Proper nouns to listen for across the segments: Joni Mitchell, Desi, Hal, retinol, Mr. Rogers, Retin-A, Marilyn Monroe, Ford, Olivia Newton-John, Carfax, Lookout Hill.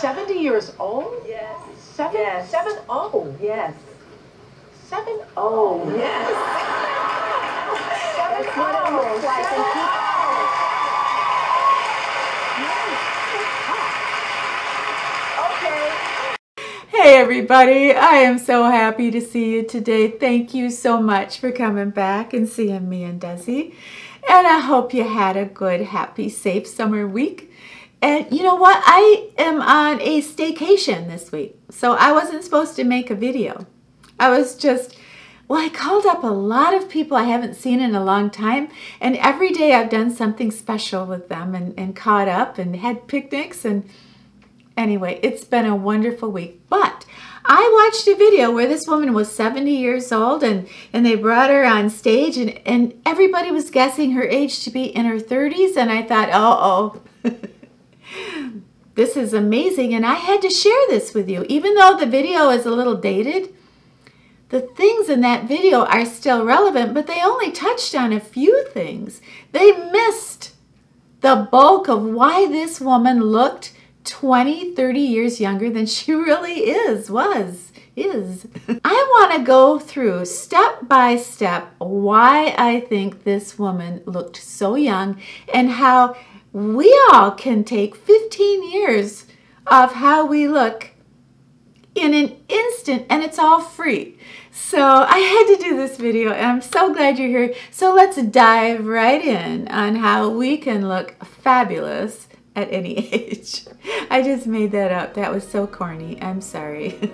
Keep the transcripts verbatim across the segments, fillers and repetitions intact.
seventy years old? Yes. Seven, yes. Seven oh. Yes. Seven oh. Yes. Seven oh. Seven oh. Hey everybody, I am so happy to see you today. Thank you so much for coming back and seeing me and Desi. And I hope you had a good, happy, safe summer week. And you know what? I am on a staycation this week. So I wasn't supposed to make a video. I was just, well, I called up a lot of people I haven't seen in a long time. And every day I've done something special with them and, and caught up and had picnics and anyway, it's been a wonderful week, but I watched a video where this woman was seventy years old and, and they brought her on stage and, and everybody was guessing her age to be in her thirties, and I thought, uh-oh, this is amazing, and I had to share this with you. Even though the video is a little dated, the things in that video are still relevant, but they only touched on a few things. They missed the bulk of why this woman looked twenty, thirty years younger than she really is, was, is. I want to go through step by step why I think this woman looked so young and how we all can take fifteen years of how we look in an instant, and it's all free. So I had to do this video and I'm so glad you're here. So let's dive right in on how we can look fabulous at any age. I just made that up. That was so corny. I'm sorry.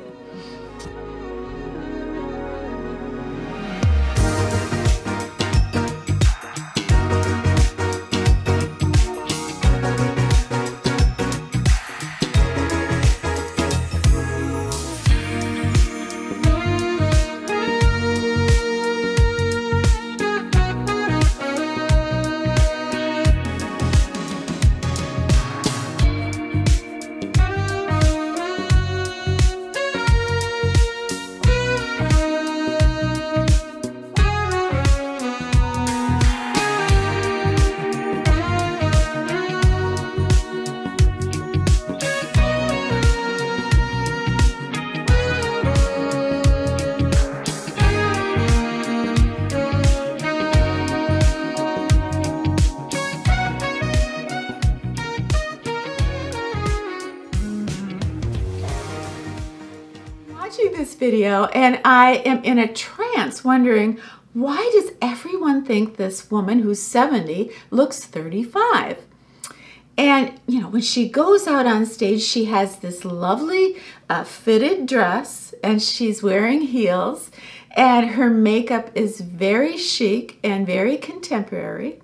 Video, and I am in a trance wondering, why does everyone think this woman who's seventy looks thirty-five? And you know, when she goes out on stage, she has this lovely uh, fitted dress and she's wearing heels and her makeup is very chic and very contemporary.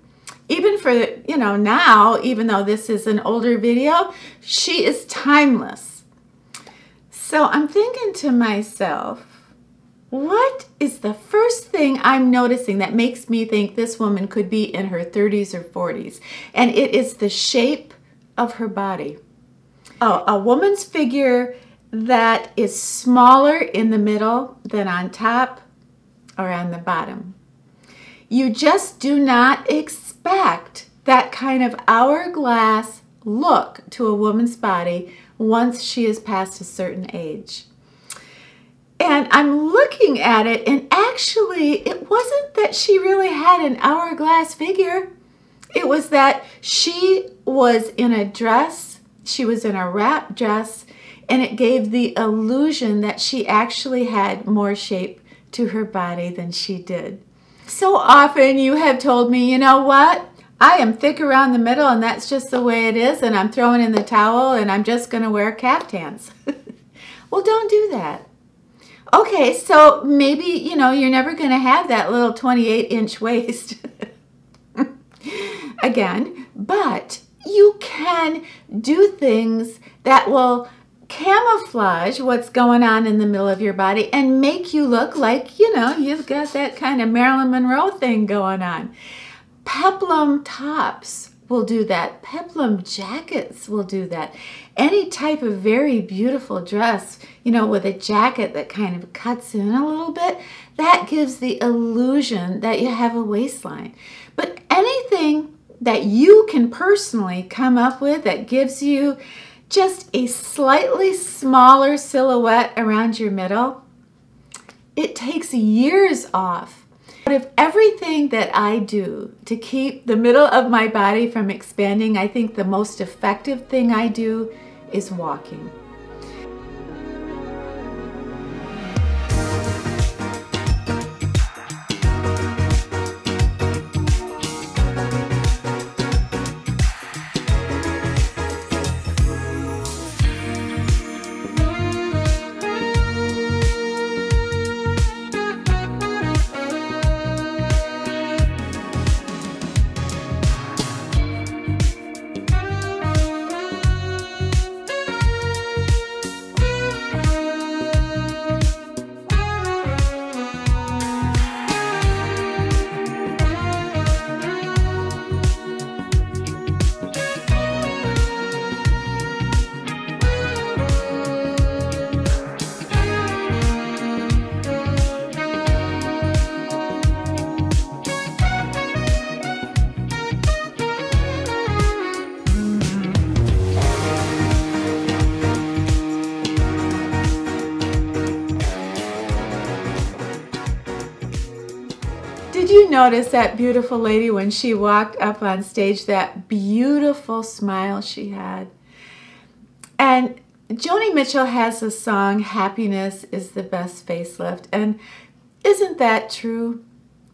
Even for, the, you know, now, even though this is an older video, she is timeless. So I'm thinking to myself, what is the first thing I'm noticing that makes me think this woman could be in her thirties or forties? And it is the shape of her body. Oh, a woman's figure that is smaller in the middle than on top or on the bottom. You just do not expect that kind of hourglass look to a woman's body once she is past a certain age. And I'm looking at it, and actually it wasn't that she really had an hourglass figure. It was that she was in a dress, she was in a wrap dress, and it gave the illusion that she actually had more shape to her body than she did. So often you have told me, you know what? I am thick around the middle and that's just the way it is, and I'm throwing in the towel and I'm just gonna wear caftans. Well, don't do that. Okay, so maybe, you know, you're never gonna have that little twenty-eight inch waist again, but you can do things that will camouflage what's going on in the middle of your body and make you look like, you know, you've got that kind of Marilyn Monroe thing going on. Peplum tops will do that. Peplum jackets will do that. Any type of very beautiful dress, you know, with a jacket that kind of cuts in a little bit, that gives the illusion that you have a waistline. But anything that you can personally come up with that gives you just a slightly smaller silhouette around your middle, it takes years off. Out of everything that I do to keep the middle of my body from expanding, I think the most effective thing I do is walking. Did you notice that beautiful lady when she walked up on stage, that beautiful smile she had? And Joni Mitchell has a song, "Happiness is the best facelift." And isn't that true?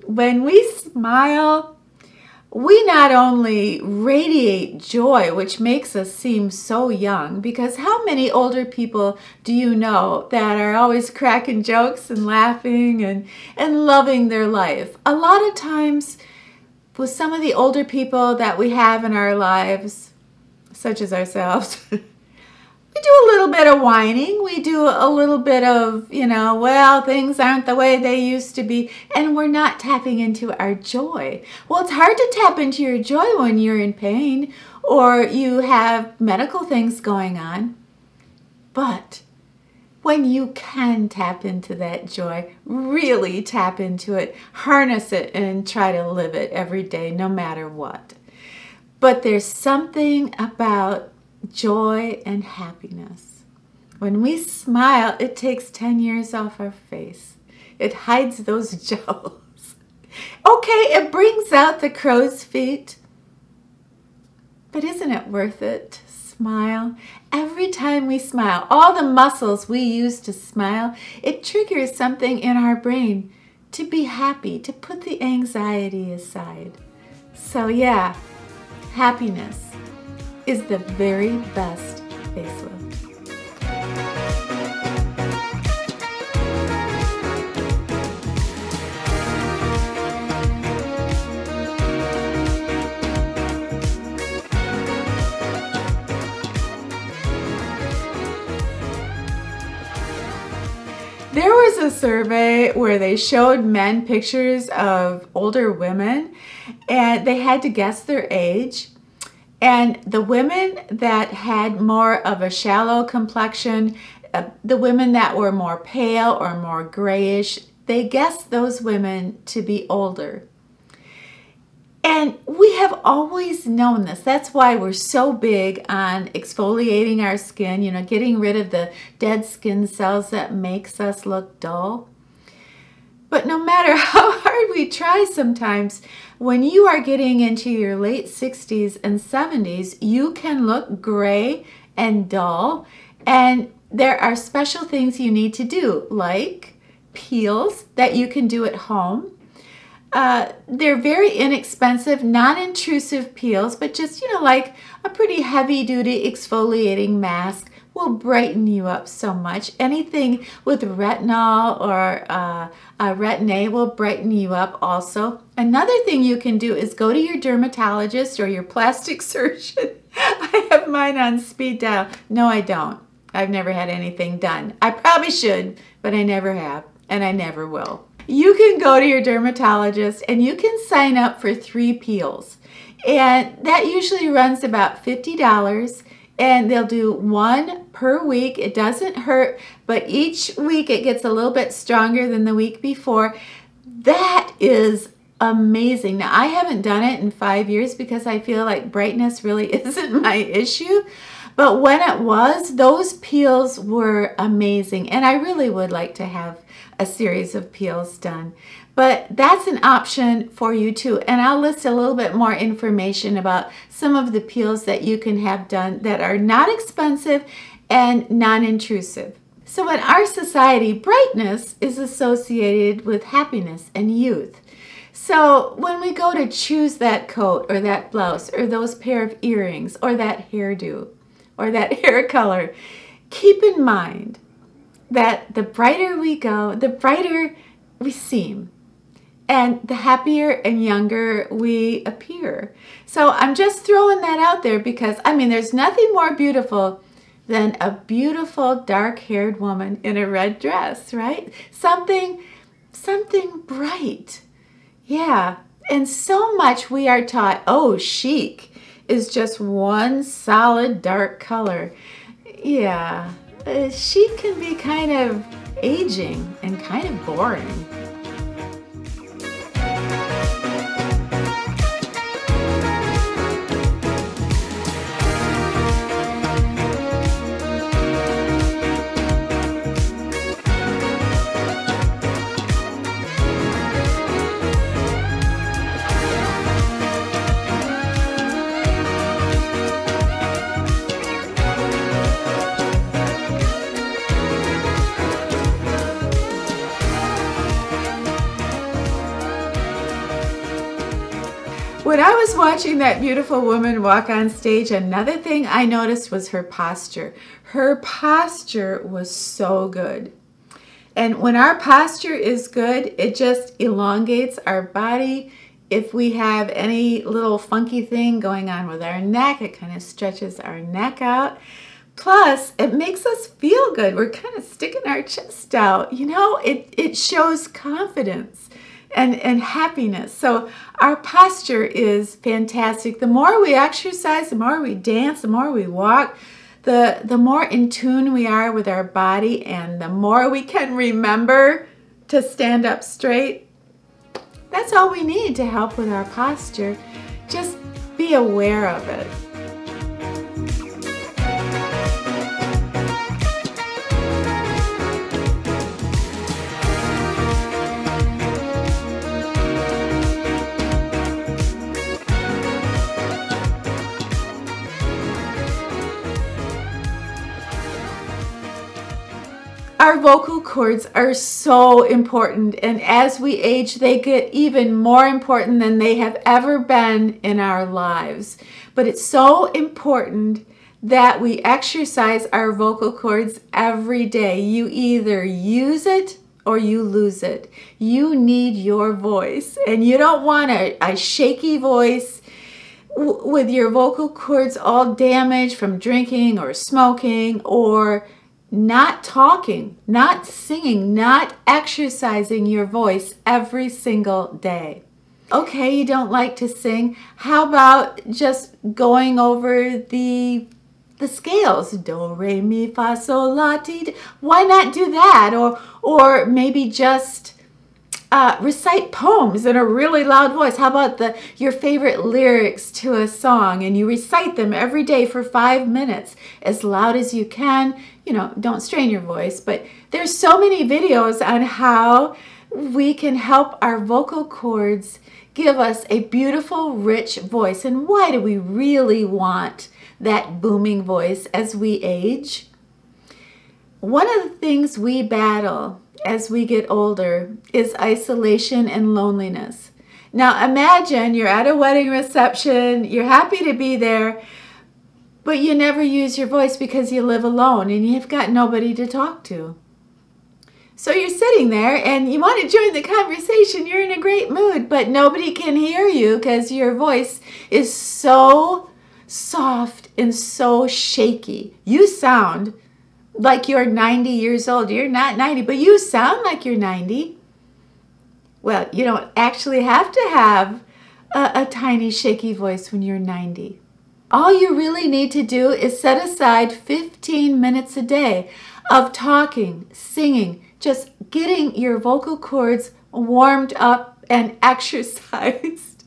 When we smile, we not only radiate joy, which makes us seem so young, because how many older people do you know that are always cracking jokes and laughing and, and loving their life? A lot of times with some of the older people that we have in our lives, such as ourselves, we do a little bit of whining. We do a little bit of, you know, well, things aren't the way they used to be, and we're not tapping into our joy. Well, it's hard to tap into your joy when you're in pain or you have medical things going on. But when you can tap into that joy, really tap into it, harness it, and try to live it every day, no matter what. But there's something about joy and happiness. When we smile, it takes ten years off our face. It hides those jowls. Okay, it brings out the crow's feet. But isn't it worth it to smile? Every time we smile, all the muscles we use to smile, it triggers something in our brain to be happy, to put the anxiety aside. So yeah, happiness is the very best facelift. There was a survey where they showed men pictures of older women and they had to guess their age. And the women that had more of a shallow complexion, uh, the women that were more pale or more grayish, they guessed those women to be older. And we have always known this. That's why we're so big on exfoliating our skin, you know, getting rid of the dead skin cells that makes us look dull. But no matter how hard we try sometimes, when you are getting into your late sixties and seventies, you can look gray and dull. And there are special things you need to do, like peels that you can do at home. Uh, they're very inexpensive, non-intrusive peels, but just, you know, like a pretty heavy-duty exfoliating mask will brighten you up so much. Anything with retinol or uh, uh, retin-A will brighten you up also. Another thing you can do is go to your dermatologist or your plastic surgeon. I have mine on speed dial. No, I don't. I've never had anything done. I probably should, but I never have, and I never will. You can go to your dermatologist and you can sign up for three peels. And that usually runs about fifty dollars. And they'll do one per week. It doesn't hurt, but each week it gets a little bit stronger than the week before. That is amazing. Now, I haven't done it in five years because I feel like brightness really isn't my issue, But when it was, those peels were amazing. And I really would like to have a series of peels done. But that's an option for you too. And I'll list a little bit more information about some of the peels that you can have done that are not expensive and non-intrusive. So in our society, brightness is associated with happiness and youth. So when we go to choose that coat or that blouse or those pair of earrings or that hairdo or that hair color, keep in mind that the brighter we go, the brighter we seem, and the happier and younger we appear. So I'm just throwing that out there because, I mean, there's nothing more beautiful than a beautiful dark-haired woman in a red dress, right? Something, something bright. Yeah, and so much we are taught, oh, chic is just one solid dark color. Yeah, uh, chic can be kind of aging and kind of boring. When I was watching that beautiful woman walk on stage, another thing I noticed was her posture. Her posture was so good. And when our posture is good, it just elongates our body. If we have any little funky thing going on with our neck, it kind of stretches our neck out. Plus, it makes us feel good. We're kind of sticking our chest out. You know, it, it shows confidence. And, and happiness. So our posture is fantastic. The more we exercise, the more we dance, the more we walk, the, the more in tune we are with our body, and the more we can remember to stand up straight. That's all we need to help with our posture. Just be aware of it. Our vocal cords are so important, and as we age, they get even more important than they have ever been in our lives. But it's so important that we exercise our vocal cords every day. You either use it or you lose it. You need your voice, and you don't want a, a shaky voice with your vocal cords all damaged from drinking or smoking or not talking, not singing, not exercising your voice every single day. Okay, you don't like to sing. How about just going over the the scales? Do, re, mi, fa, sol, la, ti. Why not do that? Or or maybe just uh, recite poems in a really loud voice. How about the your favorite lyrics to a song, and you recite them every day for five minutes as loud as you can. You know, don't strain your voice, but there's so many videos on how we can help our vocal cords give us a beautiful, rich voice. And why do we really want that booming voice as we age? One of the things we battle as we get older is isolation and loneliness. Now imagine you're at a wedding reception, you're happy to be there, but you never use your voice because you live alone and you've got nobody to talk to. So you're sitting there and you want to join the conversation, you're in a great mood, but nobody can hear you because your voice is so soft and so shaky. You sound like you're ninety years old. You're not ninety, but you sound like you're ninety. Well, you don't actually have to have a, a tiny, shaky voice when you're ninety. All you really need to do is set aside fifteen minutes a day of talking, singing, just getting your vocal cords warmed up and exercised.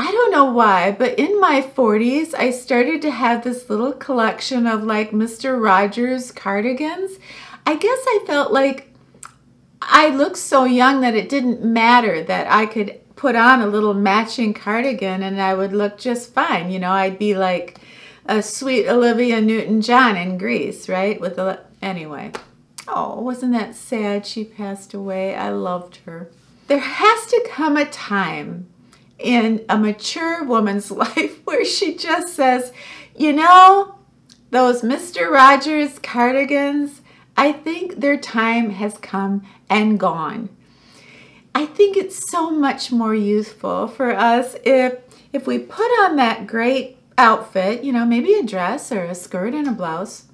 I don't know why, but in my forties, I started to have this little collection of like Mister Rogers cardigans. I guess I felt like I looked so young that it didn't matter that I could put on a little matching cardigan and I would look just fine. You know, I'd be like a sweet Olivia Newton-John in Greece, right? With the, anyway. Oh, wasn't that sad she passed away? I loved her. There has to come a time in a mature woman's life where she just says, you know, those Mister Rogers cardigans, I think their time has come and gone. I think it's so much more useful for us if if we put on that great outfit, you know, maybe a dress or a skirt and a blouse.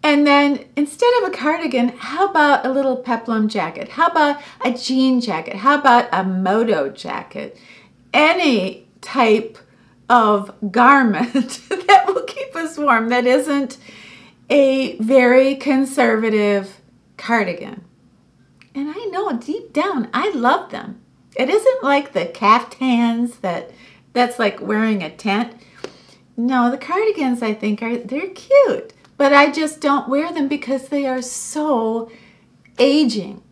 And then instead of a cardigan, how about a little peplum jacket? How about a jean jacket? How about a moto jacket? Any type of garment that will keep us warm that isn't a very conservative cardigan. And I know deep down, I love them. It isn't like the caftans that that's like wearing a tent. No, the cardigans, I think, are they're cute. But I just don't wear them because they are so aging.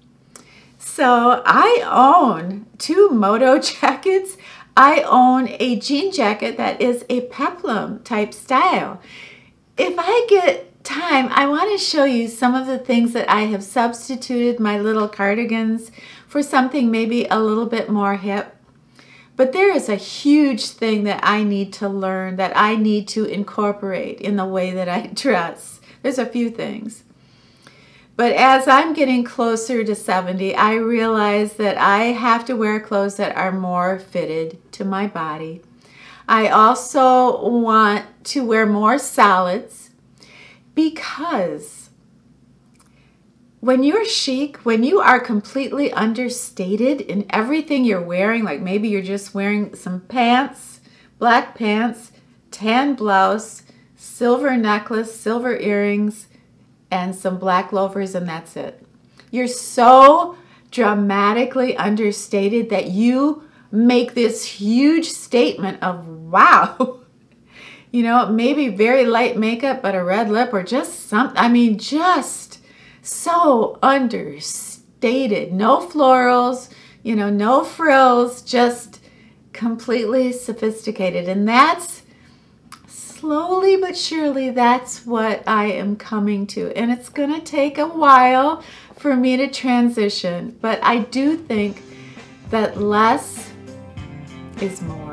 So I own two moto jackets. I own a jean jacket that is a peplum type style. If I get time, I want to show you some of the things that I have substituted my little cardigans for something maybe a little bit more hip. But there is a huge thing that I need to learn, that I need to incorporate in the way that I dress. There's a few things. But as I'm getting closer to seventy, I realize that I have to wear clothes that are more fitted to my body. I also want to wear more solids because when you're chic, when you are completely understated in everything you're wearing, like maybe you're just wearing some pants, black pants, tan blouse, silver necklace, silver earrings, and some black loafers, and that's it. You're so dramatically understated that you make this huge statement of, wow. You know, maybe very light makeup, but a red lip or just something. I mean, just so understated. No florals, you know, no frills, just completely sophisticated. And that's slowly but surely, that's what I am coming to. And it's going to take a while for me to transition. But I do think that less is more.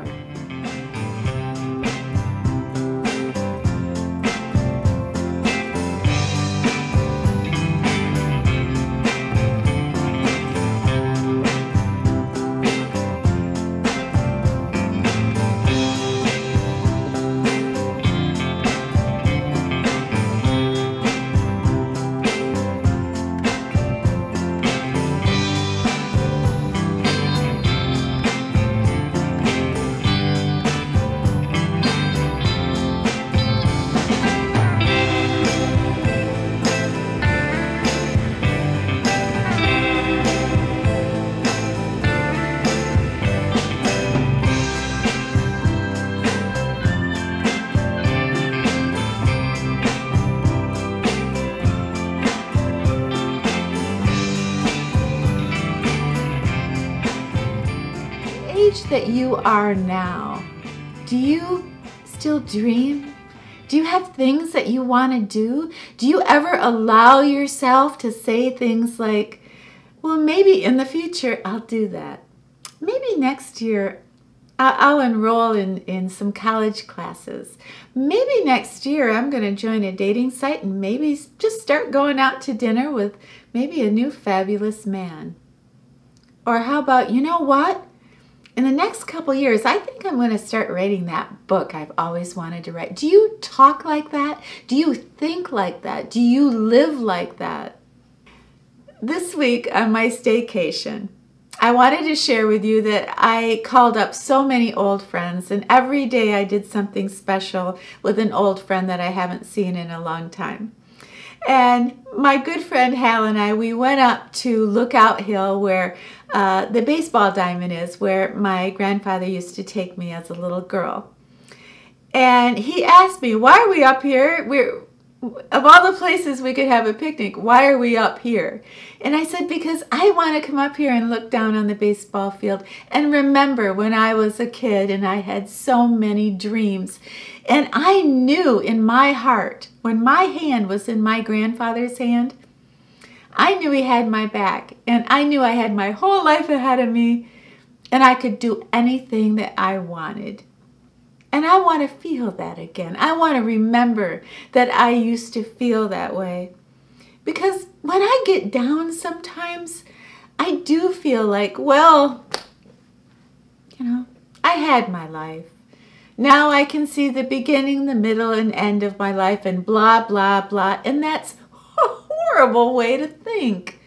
That you are now, do you still dream? Do you have things that you want to do? Do you ever allow yourself to say things like, well, maybe in the future I'll do that. Maybe next year I'll enroll in, in some college classes. Maybe next year I'm going to join a dating site and maybe just start going out to dinner with maybe a new fabulous man. Or how about, you know what? In the next couple years, I think I'm going to start writing that book I've always wanted to write. Do you talk like that? Do you think like that? Do you live like that? This week on my staycation, I wanted to share with you that I called up so many old friends, and every day I did something special with an old friend that I haven't seen in a long time. And my good friend Hal and I, we went up to Lookout Hill where uh, the baseball diamond is, where my grandfather used to take me as a little girl. And he asked me, why are we up here? We're, of all the places we could have a picnic, why are we up here? And I said, because I want to come up here and look down on the baseball field and remember when I was a kid and I had so many dreams. And I knew in my heart, when my hand was in my grandfather's hand, I knew he had my back, and I knew I had my whole life ahead of me, and I could do anything that I wanted. And I want to feel that again. I want to remember that I used to feel that way. Because when I get down sometimes, I do feel like, well, you know, I had my life. Now I can see the beginning, the middle, and end of my life, and blah, blah, blah. And that's a horrible way to think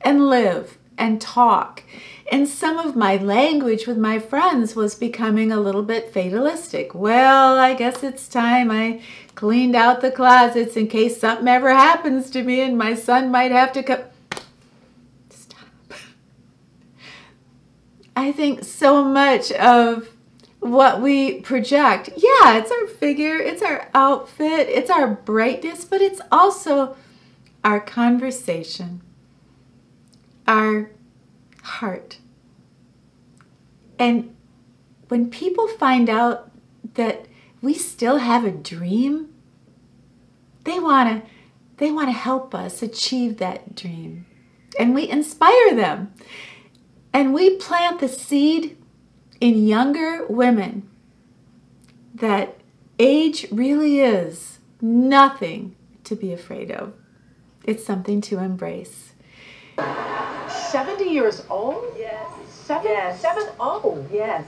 and live and talk. And some of my language with my friends was becoming a little bit fatalistic. Well, I guess it's time I cleaned out the closets in case something ever happens to me and my son might have to come. Stop. I think so much of what we project, yeah, it's our figure, it's our outfit, it's our brightness, but it's also our conversation, our heart. And when people find out that we still have a dream, they want to they want to help us achieve that dream. And we inspire them. And we plant the seed in younger women that age really is nothing to be afraid of. It's something to embrace. seventy years old? Yes. Seven? Yes. Seven? Oh. Yes.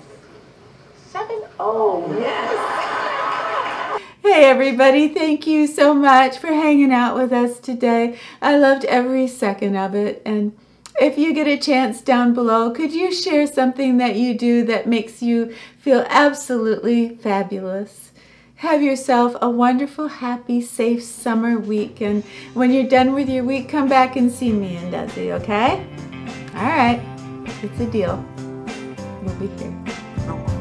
Seven? Oh. Yes. Hey everybody, thank you so much for hanging out with us today. I loved every second of it. And if you get a chance down below, could you share something that you do that makes you feel absolutely fabulous? Have yourself a wonderful, happy, safe summer week. And when you're done with your week, come back and see me and Desi, okay? All right, it's a deal. We'll be here.